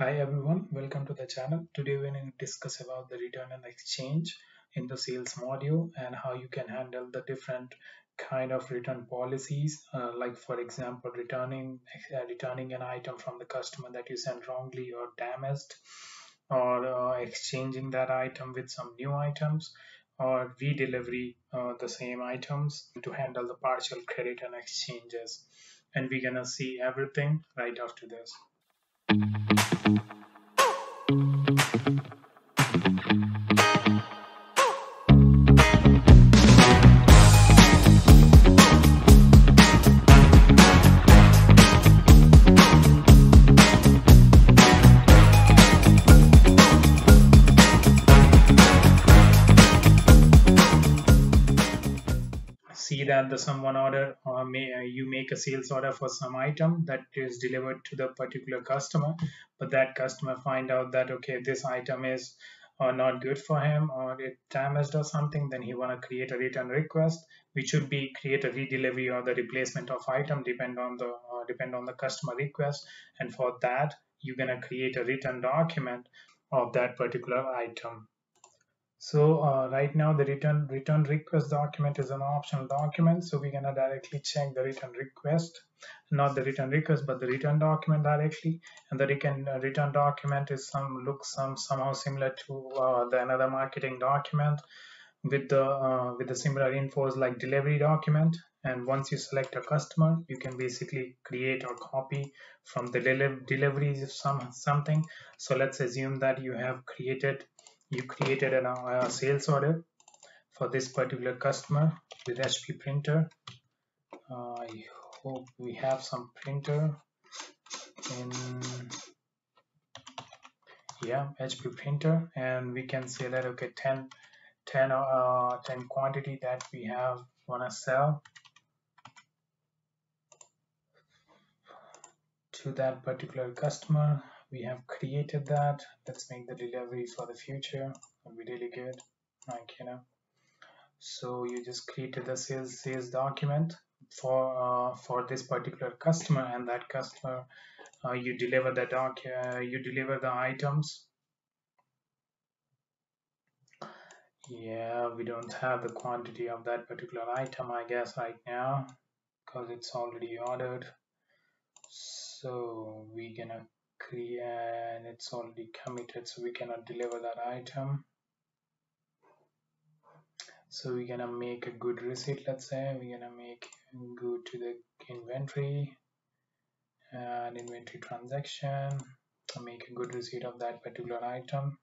Hi everyone, welcome to the channel. Today we're going to discuss about the return and exchange in the sales module and how you can handle the different kind of return policies, like for example returning an item from the customer that you sent wrongly or damaged, or exchanging that item with some new items, or redelivery the same items, to handle the partial credit and exchanges. And we're gonna see everything right after this. See that someone order, or you make a sales order for some item that is delivered to the particular customer, but that customer find out that okay, this item is not good for him, or it damaged or something. Then he want to create a return request, which should be create a redelivery or the replacement of item, depend on the customer request. And for that, you're gonna create a return document of that particular item. So right now the return request document is an optional document, so we're gonna directly check the return request, not the return request but the return document directly. And the return document is somehow similar to the another marketing document with the similar infos like delivery document. And once you select a customer, you can basically create or copy from the deliveries of something. So let's assume that you created a sales order for this particular customer with HP printer. I hope we have some printer in, yeah, HP printer. And we can say that okay, 10 quantity that we have wanna sell to that particular customer. We have created that. Let's make the delivery for the future. It'll be really good, like, you know. So you just created the sales document for this particular customer, and that customer, you deliver the you deliver the items. Yeah, we don't have the quantity of that particular item, I guess, right now, because it's already ordered. So we're gonna create, and it's already committed, so we cannot deliver that item. So we're gonna make a good receipt. Let's say we're gonna go to the inventory and inventory transaction and make a good receipt of that particular item.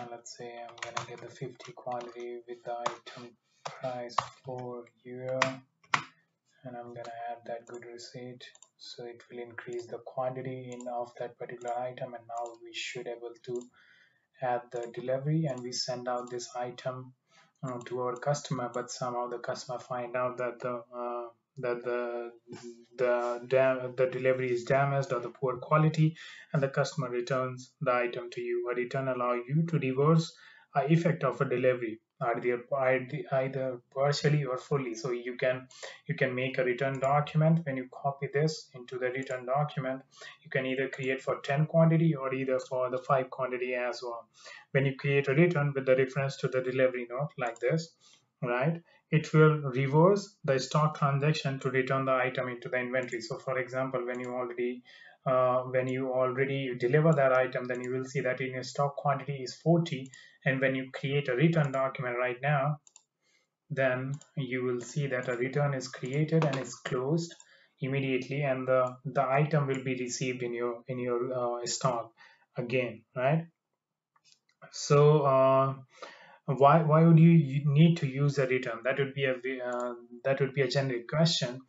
And let's say I'm gonna get the 50 quantity with the item price €4, and I'm gonna add that good receipt. So it will increase the quantity of that particular item, and now we should able to add the delivery, and we send out this item to our customer. But somehow the customer find out that the delivery is damaged or the poor quality, and the customer returns the item to you. A return allow you to reverse effect of a delivery, either partially or fully. So you can make a return document. When you copy this into the return document, you can either create for 10 quantity or either for the 5 quantity as well. When you create a return with the reference to the delivery note like this, right, it will reverse the stock transaction to return the item into the inventory. So for example, when you already deliver that item, then you will see that in your stock quantity is 40, and when you create a return document right now, then you will see that a return is created and is closed immediately, and the item will be received in your stock again, right? So why would you need to use a return? That would be a generic question.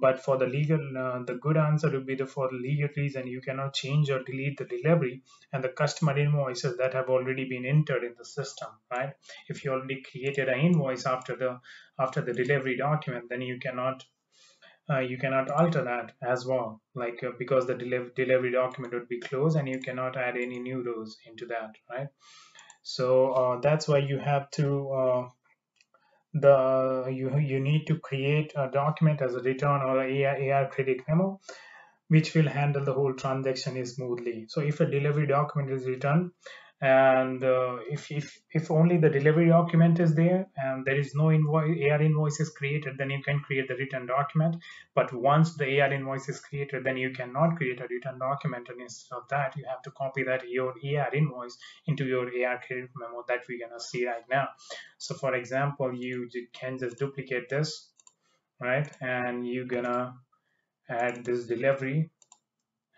But for the legal, the good answer would be for legal reason, you cannot change or delete the delivery and the customer invoices that have already been entered in the system, right? If you already created an invoice after the delivery document, then you cannot alter that as well, like because the delivery document would be closed and you cannot add any new rows into that, right? So that's why you have to you need to create a document as a return or AR credit memo, which will handle the whole transaction smoothly. So if a delivery document is returned, and if only the delivery document is there and there is no invoice, AR invoice is created, then you can create the written document. But once the AR invoice is created, then you cannot create a written document, and instead of that you have to copy that your AR invoice into your AR credit memo that we're gonna see right now. So for example, you can just duplicate this, right, and you're gonna add this delivery,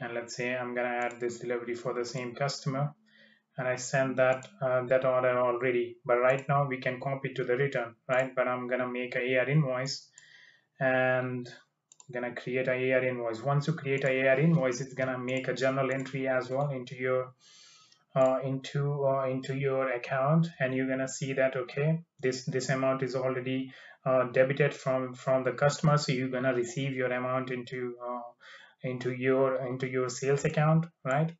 and let's say I'm gonna add this delivery for the same customer, and I sent that that order already. But right now we can copy to the return, right? But I'm gonna make an AR invoice, and I'm gonna create an AR invoice. Once you create an AR invoice, it's gonna make a journal entry as well into your account, and you're gonna see that okay, this amount is already debited from the customer, so you're gonna receive your amount into your sales account, right?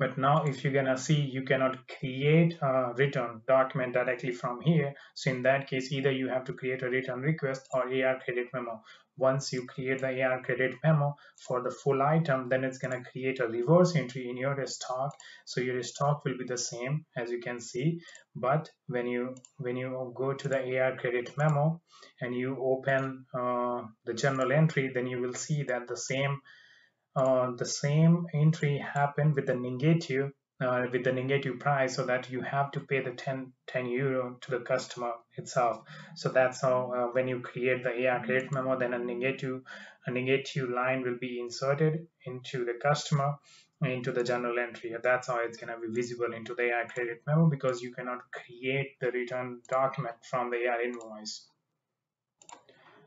But now if you're gonna see, you cannot create a return document directly from here. So in that case, either you have to create a return request or AR credit memo. Once you create the AR credit memo for the full item, then it's gonna create a reverse entry in your stock. So your stock will be the same, as you can see. But when you go to the AR credit memo and you open the journal entry, then you will see that the same entry happened with the negative price, so that you have to pay the 10 euro to the customer itself. So that's how when you create the AR credit memo, then a negative line will be inserted into the customer, into the journal entry. That's how it's going to be visible into the AR credit memo, because you cannot create the return document from the AR invoice.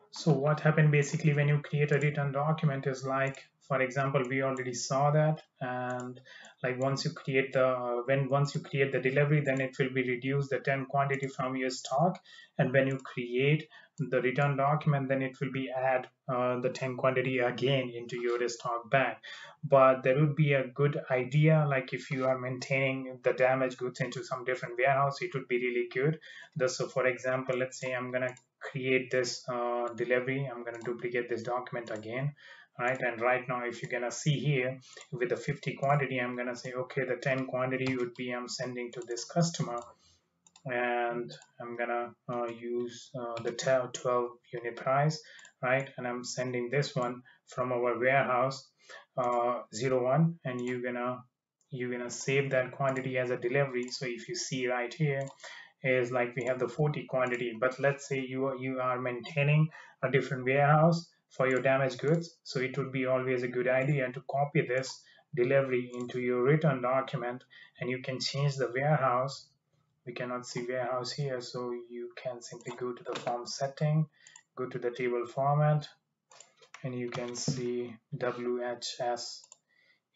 So what happened basically when you create a return document is, like for example, we already saw that, and like once you create the delivery, then it will be reduced the 10 quantity from your stock, and when you create the return document, then it will be add the 10 quantity again into your stock bank. But there would be a good idea, like if you are maintaining the damaged goods into some different warehouse, it would be really good. So for example, let's say I'm gonna create this delivery, I'm gonna duplicate this document again, right? And right now if you're gonna see here with the 50 quantity, I'm gonna say okay, the 10 quantity would be I'm sending to this customer, and I'm gonna use the 12 unit price, right? And I'm sending this one from our warehouse 01, and you're gonna save that quantity as a delivery. So if you see right here is like we have the 40 quantity, but let's say you are maintaining a different warehouse for your damaged goods, so it would be always a good idea to copy this delivery into your return document, and you can change the warehouse. We cannot see warehouse here, so you can simply go to the form setting, go to the table format, and you can see WHS,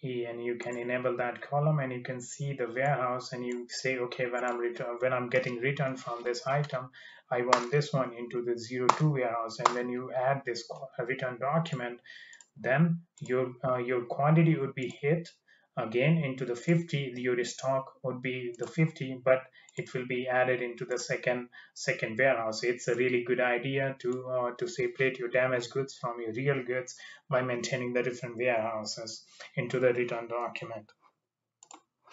and you can enable that column, and you can see the warehouse, and you say okay, when I'm getting return from this item, I want this one into the 02 warehouse, and when you add this return document, then your quantity would be hit again into the 50. Your stock would be the 50, but it will be added into the second warehouse. It's a really good idea to separate your damaged goods from your real goods by maintaining the different warehouses into the return document.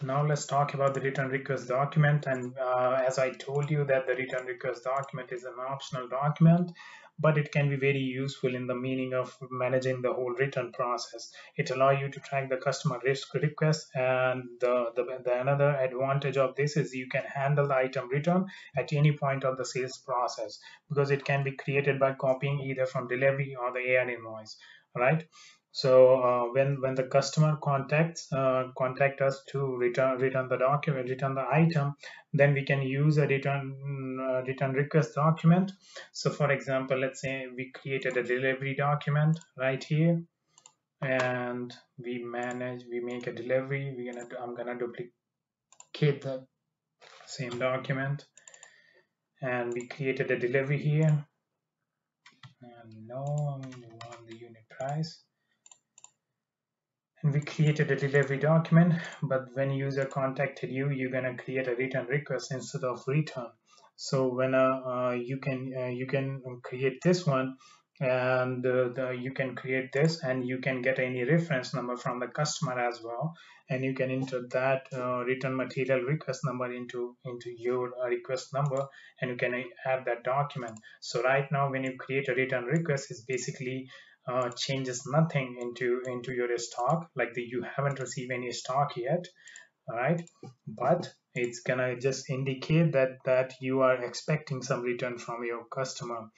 Now let's talk about the return request document, and as I told you that the return request document is an optional document, but it can be very useful in the meaning of managing the whole return process. It allows you to track the customer risk request, and the another advantage of this is you can handle the item return at any point of the sales process, because it can be created by copying either from delivery or the AR invoice, right? So when the customer contact us to return the document, return the item, then we can use a return request document. So for example, let's say we created a delivery document right here, and we make a delivery. I'm gonna duplicate the same document, and we created a delivery here. And no, we want the unit price. We created a delivery document, but when user contacted you, you're gonna create a return request instead of return. So when you can create this one and you can create this, and you can get any reference number from the customer as well, and you can enter that return material request number into your request number, and you can add that document. So right now when you create a return request, it's basically changes nothing into your stock, like that you haven't received any stock yet, all right? But it's gonna just indicate that you are expecting some return from your customer.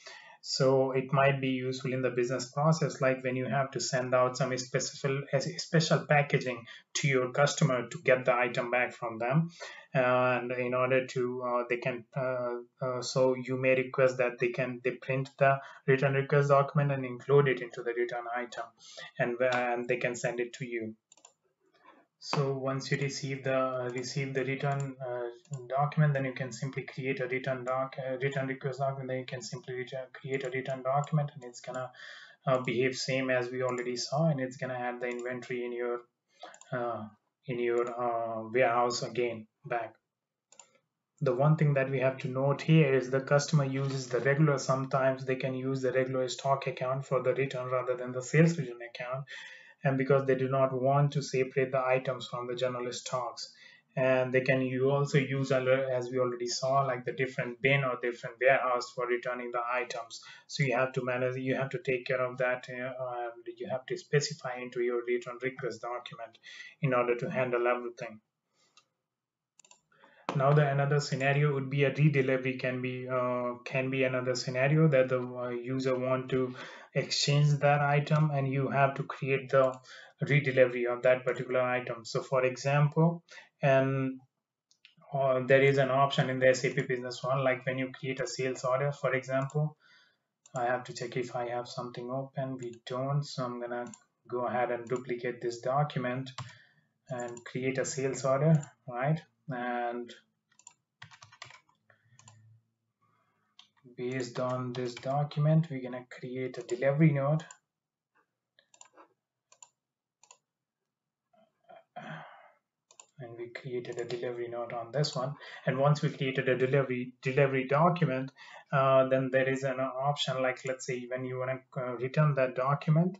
So it might be useful in the business process, like when you have to send out some special packaging to your customer to get the item back from them, and in order to they can so you may request that they print the return request document and include it into the return item, and they can send it to you. So once you receive the return document, then you can simply create a return request document. Then you can simply create a return document, and it's gonna behave same as we already saw, and it's gonna add the inventory in your warehouse again back. The one thing that we have to note here is the customer uses the regular. Sometimes they can use the regular stock account for the return rather than the sales return account, and because they do not want to separate the items from the general stocks. And they can also use, as we already saw, like the different bin or different warehouse for returning the items. So you have to manage, you have to take care of that, and you have to specify into your return request document in order to handle everything. Now another scenario would be a redelivery. Can be another scenario that the user want to exchange that item, and you have to create the redelivery of that particular item. So for example, there is an option in the SAP Business One, like when you create a sales order, for example. I have to check if I have something open. We don't, so I'm gonna go ahead and duplicate this document and create a sales order, right? And based on this document, we're gonna create a delivery note, and we created a delivery note on this one. And once we created a delivery document, then there is an option, like let's say when you want to return that document,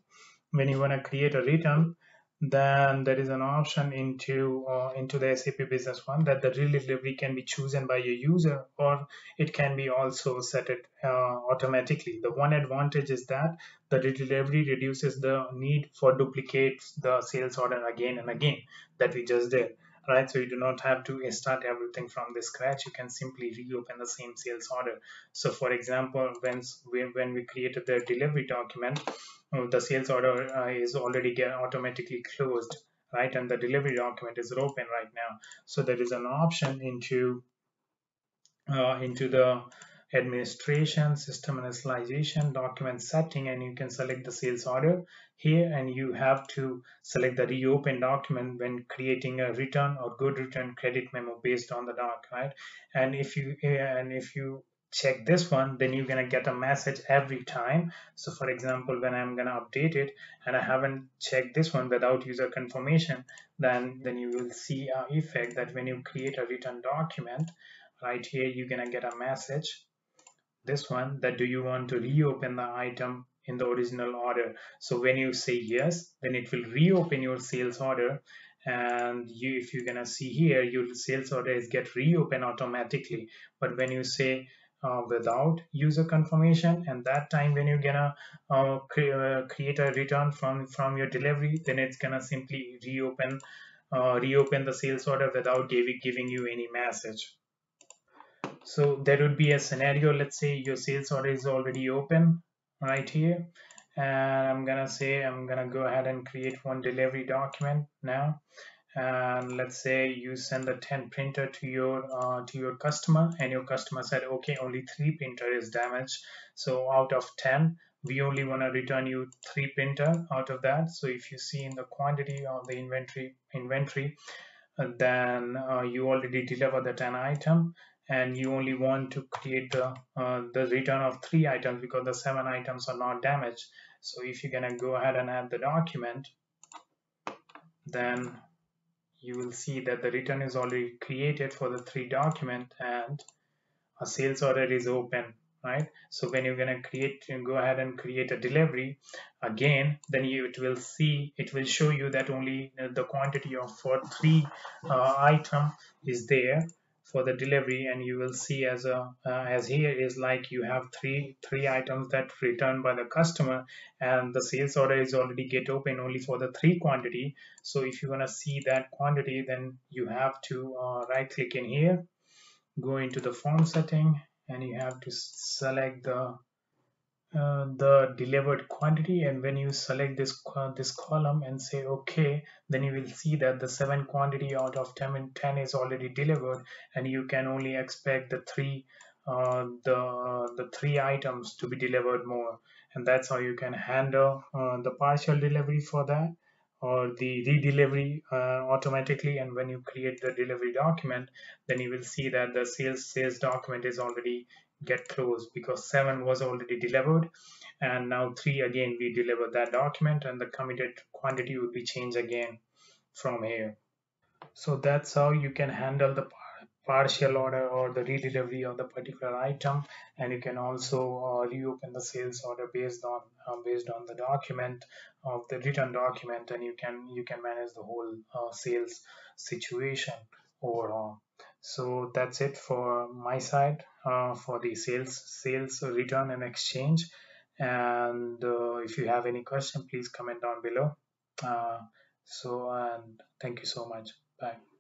when you want to create a return, then there is an option into the SAP Business One that the redelivery can be chosen by a user, or it can be also set it automatically. The one advantage is that the redelivery reduces the need for duplicates the sales order again and again that we just did, right? So you do not have to start everything from the scratch. You can simply reopen the same sales order. So for example, when we created the delivery document, the sales order is already automatically closed, right? And the delivery document is open right now. So there is an option into the administration, system initialization, document setting, and you can select the sales order here, and you have to select the reopen document when creating a return or good return credit memo based on the doc, right? And if you check this one, then you're gonna get a message every time. So for example, when I'm gonna update it and I haven't checked this one without user confirmation, then you will see an effect that when you create a return document, right here you're gonna get a message, this one, that do you want to reopen the item in the original order. So when you say yes, then it will reopen your sales order, and if you're gonna see here, your sales order is get reopened automatically. But when you say without user confirmation, and that time when you're gonna create a return from your delivery, then it's gonna simply reopen the sales order without giving you any message. So there would be a scenario, let's say your sales order is already open right here, and I'm gonna go ahead and create one delivery document now. And let's say you send the 10 printer to your customer, and your customer said, okay, only 3 printer is damaged, so out of 10 we only want to return you 3 printer out of that. So if you see in the quantity of the inventory, then you already deliver the 10 item, and you only want to create the return of 3 items because the 7 items are not damaged. So if you're gonna go ahead and add the document, then you will see that the return is already created for the 3 document, and a sales order is open, right? So when you're gonna go ahead and create a delivery again, then it will show you that only the quantity of for three item is there for the delivery, and you will see as a as here is like you have three items that returned by the customer, and the sales order is already get open only for the three quantity. So if you want to see that quantity, then you have to right click in here, go into the form setting, and you have to select the delivered quantity. And when you select this column and say okay, then you will see that the 7 quantity out of 10 is already delivered, and you can only expect the three items to be delivered more. And that's how you can handle the partial delivery for that, or the re-delivery automatically. And when you create the delivery document, then you will see that the sales document is already get closed, because 7 was already delivered, and now 3 again we deliver that document, and the committed quantity will be changed again from here. So that's how you can handle the partial order or the re-delivery of the particular item. And you can also reopen the sales order based on the document of the return document, and you can manage the whole sales situation overall. So that's it for my side for the sales return and exchange. And if you have any question, please comment down below. And thank you so much. Bye.